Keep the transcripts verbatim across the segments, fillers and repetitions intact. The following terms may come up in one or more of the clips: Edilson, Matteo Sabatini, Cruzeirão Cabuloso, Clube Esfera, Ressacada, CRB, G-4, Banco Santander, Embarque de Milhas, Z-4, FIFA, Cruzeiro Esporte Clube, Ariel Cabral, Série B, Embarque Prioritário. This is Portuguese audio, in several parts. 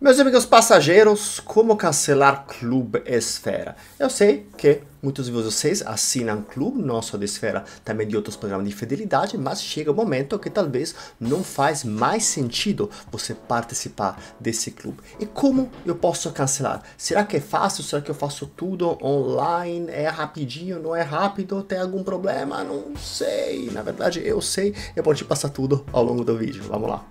Meus amigos passageiros, como cancelar Clube Esfera? Eu sei que muitos de vocês assinam Clube, não só de Esfera, também de outros programas de fidelidade, mas chega um momento que talvez não faz mais sentido você participar desse Clube. E como eu posso cancelar? Será que é fácil? Será que eu faço tudo online? É rapidinho? Não é rápido? Tem algum problema? Não sei. Na verdade, eu sei. Eu vou te passar tudo ao longo do vídeo. Vamos lá.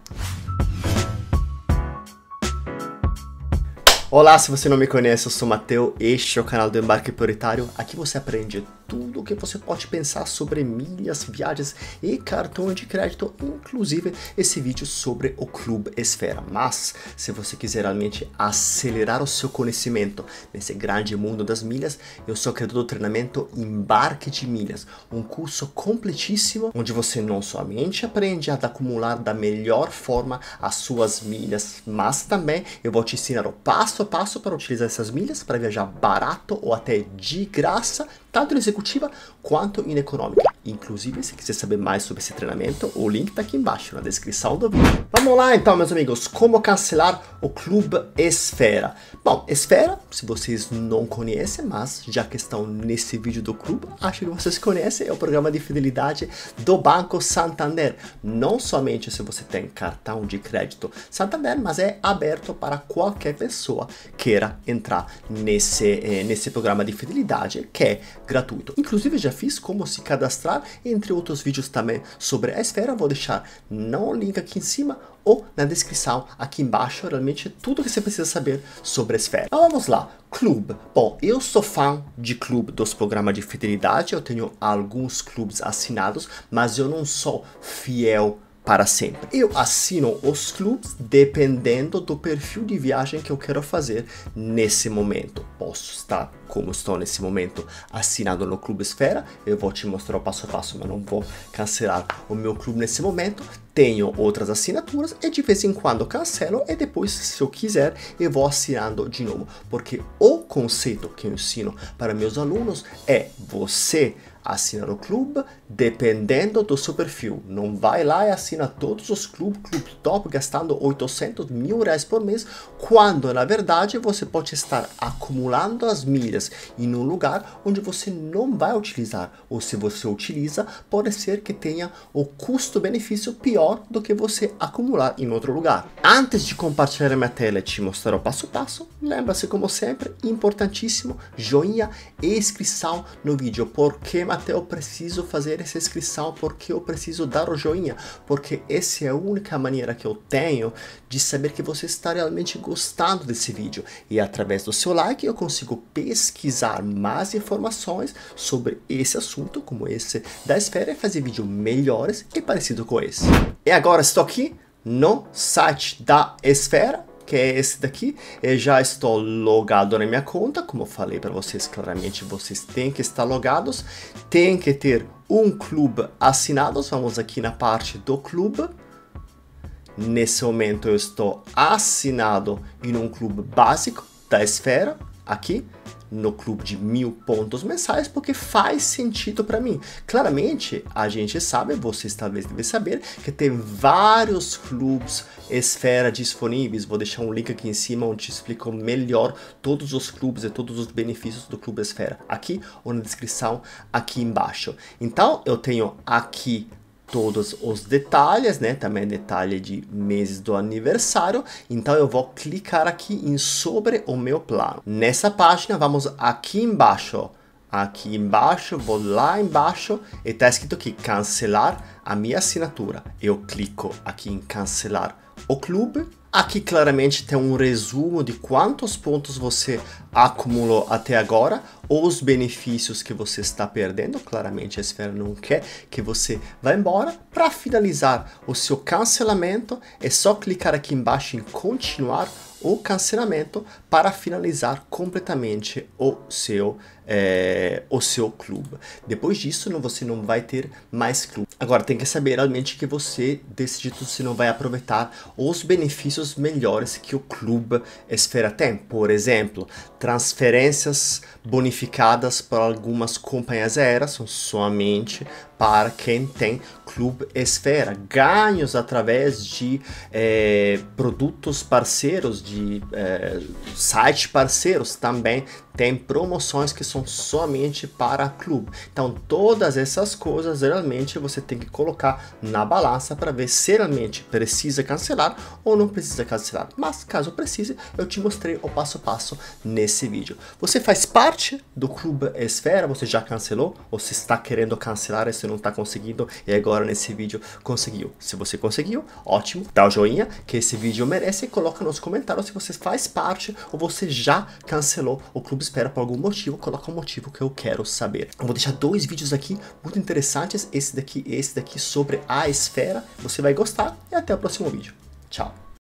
Olá, se você não me conhece, eu sou Matteo, este é o canal do Embarque Prioritário. Aqui você aprende tudo o que você pode pensar sobre milhas, viagens e cartões de crédito, inclusive esse vídeo sobre o Clube Esfera. Mas, se você quiser realmente acelerar o seu conhecimento nesse grande mundo das milhas, eu sou criador do treinamento Embarque de Milhas, um curso completíssimo, onde você não somente aprende a acumular da melhor forma as suas milhas, mas também eu vou te ensinar o passo a passo para utilizar essas milhas para viajar barato ou até de graça, tanto em executiva quanto em econômica. Inclusive, se quiser saber mais sobre esse treinamento, o link está aqui embaixo na descrição do vídeo. Vamos lá então, meus amigos, como cancelar o Clube Esfera. Bom, Esfera, se vocês não conhecem, mas já que estão nesse vídeo do Clube, acho que vocês conhecem, é o programa de fidelidade do Banco Santander. Não somente se você tem cartão de crédito Santander, mas é aberto para qualquer pessoa queira entrar nesse, eh, nesse programa de fidelidade, que é gratuito. Inclusive, já fiz como se cadastrar, entre outros vídeos também sobre a Esfera. Vou deixar não o link aqui em cima ou na descrição aqui embaixo, realmente tudo que você precisa saber sobre a Esfera. Então vamos lá, Clube. Bom, eu sou fã de Clube, dos programas de fidelidade, eu tenho alguns clubes assinados, mas eu não sou fiel para sempre. Eu assino os clubes dependendo do perfil de viagem que eu quero fazer nesse momento. Posso estar, como estou nesse momento, assinado no Clube Esfera. Eu vou te mostrar o passo a passo, mas não vou cancelar o meu clube nesse momento. Tenho outras assinaturas e de vez em quando cancelo e depois, se eu quiser, eu vou assinando de novo. Porque o conceito que eu ensino para meus alunos é você assinar o clube dependendo do seu perfil. Não vai lá e assina todos os clubes, clube top, gastando oitocentos mil reais por mês, quando na verdade você pode estar acumulando as milhas em um lugar onde você não vai utilizar. Ou se você utiliza, pode ser que tenha o custo-benefício pior do que você acumular em outro lugar. Antes de compartilhar minha tela e te mostrar o passo a passo, lembra-se, como sempre, importantíssimo, joinha e inscrição no vídeo. Porque, Matteo, eu preciso fazer essa inscrição? Porque eu preciso dar o joinha? Porque essa é a única maneira que eu tenho de saber que você está realmente gostando desse vídeo. E através do seu like eu consigo pesquisar mais informações sobre esse assunto, como esse da Esfera, e fazer vídeos melhores e parecido com esse. E agora estou aqui no site da Esfera, que é esse daqui. Eu já estou logado na minha conta, como eu falei para vocês claramente, vocês têm que estar logados, tem que ter um clube assinado. Vamos aqui na parte do clube. Nesse momento eu estou assinado em um clube básico da Esfera, aqui no clube de mil pontos mensais, porque faz sentido para mim. Claramente, a gente sabe, vocês talvez devem saber, que tem vários clubes Esfera disponíveis. Vou deixar um link aqui em cima onde te explico melhor todos os clubes e todos os benefícios do Clube Esfera, aqui ou na descrição aqui embaixo. Então, eu tenho aqui todos os detalhes, né? Também detalhe de meses do aniversário. Então eu vou clicar aqui em sobre o meu plano. Nessa página, vamos aqui embaixo. Aqui embaixo, vou lá embaixo e tá escrito aqui, cancelar a minha assinatura. Eu clico aqui em cancelar o clube. Aqui claramente tem um resumo de quantos pontos você acumulou até agora, os benefícios que você está perdendo. Claramente a Esfera não quer que você vá embora. Para finalizar o seu cancelamento, é só clicar aqui embaixo em continuar o cancelamento para finalizar completamente o seu é, o seu clube. Depois disso, não, você não vai ter mais clube. Agora, tem que saber realmente que você, desse jeito, você não vai aproveitar os benefícios melhores que o Clube Esfera tem. Por exemplo, transferências bonificadas para algumas companhias aéreas são somente para quem tem Clube Esfera. Ganhos através de é, produtos parceiros, de é, sites parceiros, também tem promoções que são somente para clube. Então todas essas coisas realmente você tem que colocar na balança para ver se realmente precisa cancelar ou não precisa cancelar. Mas caso precise, eu te mostrei o passo a passo nesse vídeo. Você faz parte do Clube Esfera? Você já cancelou? Ou se está querendo cancelar e você não está conseguindo e agora nesse vídeo conseguiu? Se você conseguiu, ótimo, dá o joinha que esse vídeo merece e coloca nos comentários se você faz parte ou você já cancelou o Clube Esfera por algum motivo. Coloca um motivo que eu quero saber. Eu vou deixar dois vídeos aqui muito interessantes, esse daqui e esse daqui sobre a esfera. Você vai gostar e até o próximo vídeo. Tchau!